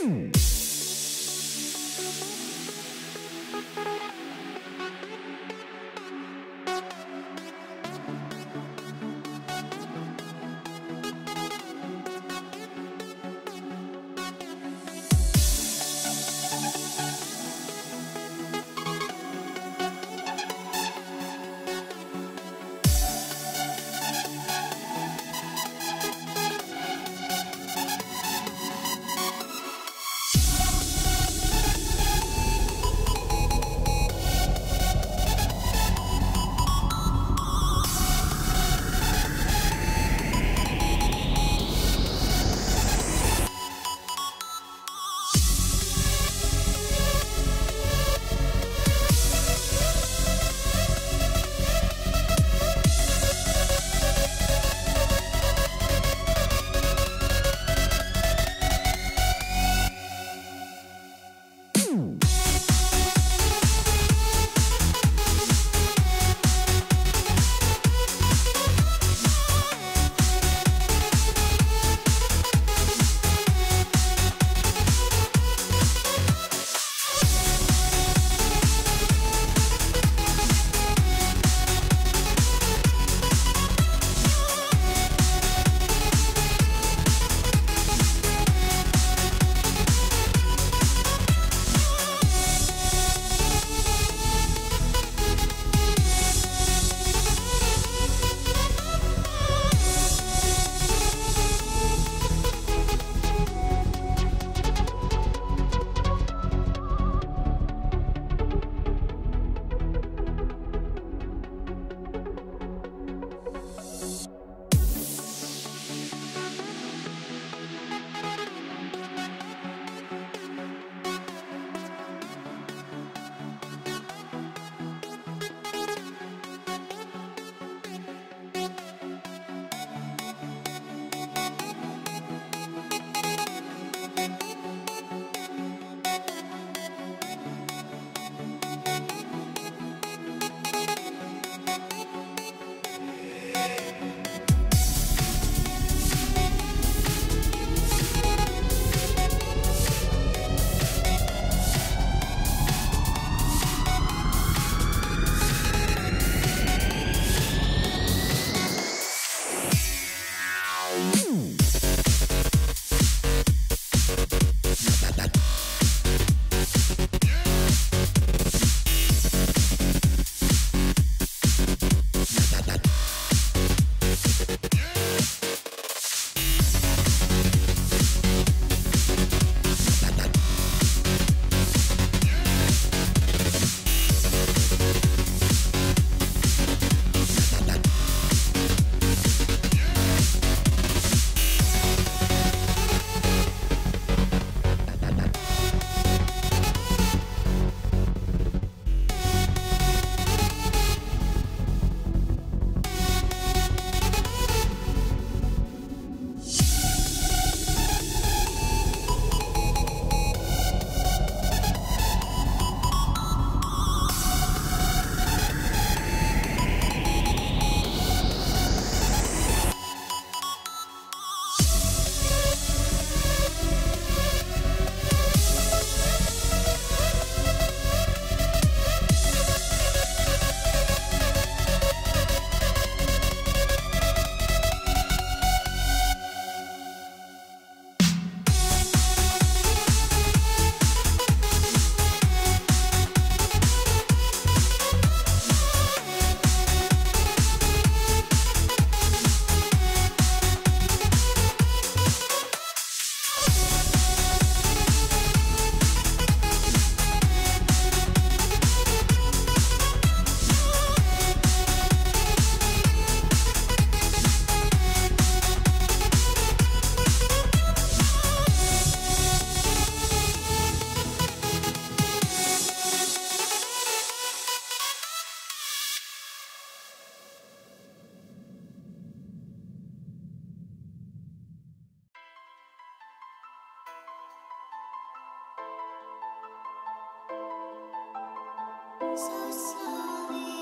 So sorry.